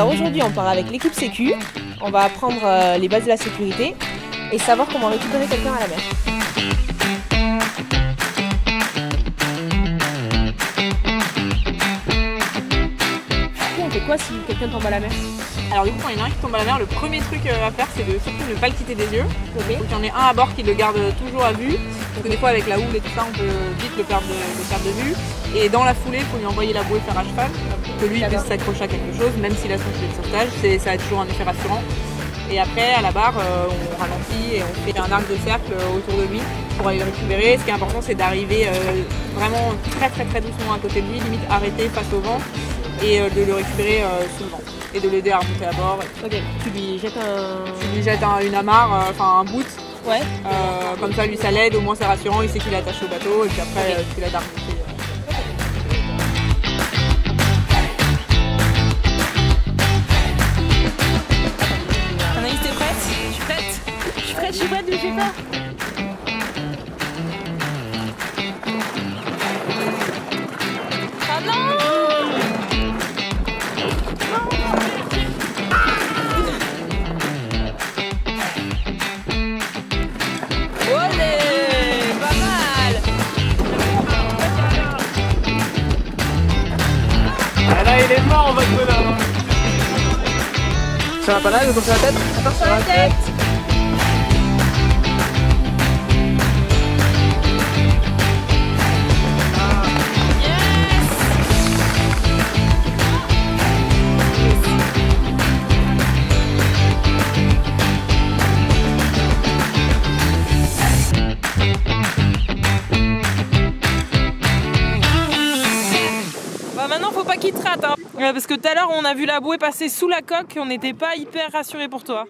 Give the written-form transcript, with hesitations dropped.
Alors aujourd'hui on part avec l'équipe Sécu, on va apprendre les bases de la sécurité et savoir comment récupérer quelqu'un à la mer. Quoi si quelqu'un tombe à la mer? Alors du coup, quand il y en a un qui tombe à la mer, le premier truc à faire, c'est de surtout ne pas le quitter des yeux. Okay. Donc il y en a un à bord qui le garde toujours à vue, parce que des fois avec la houle et tout ça, on peut vite le perdre de vue. Et dans la foulée, il faut lui envoyer la bouée faire à cheval, pour que lui puisse s'accrocher à quelque chose, même s'il a son filet de sauvetage, ça a toujours un effet rassurant. Et après, à la barre, on ralentit et on fait un arc de cercle autour de lui pour aller le récupérer. Ce qui est important, c'est d'arriver vraiment très doucement à côté de lui, limite arrêté face au vent, et de le récupérer sous le vent et de l'aider à remonter à bord. Ok, tu lui jettes une amarre, enfin un bout, ouais. Comme ça lui ça l'aide, au moins c'est rassurant, il sait qu'il est attaché au bateau et puis après okay. Tu l'aides à remonter. Anaïs, t'es prête? Je suis prête. Je suis prête, mais j'ai peur. Il est mort, votre bonhomme. Ça va pas là, vous sur la tête? Sur la tête. Maintenant, faut pas qu'il te rate, hein. Ouais, parce que tout à l'heure, on a vu la bouée passer sous la coque et on n'était pas hyper rassurés pour toi.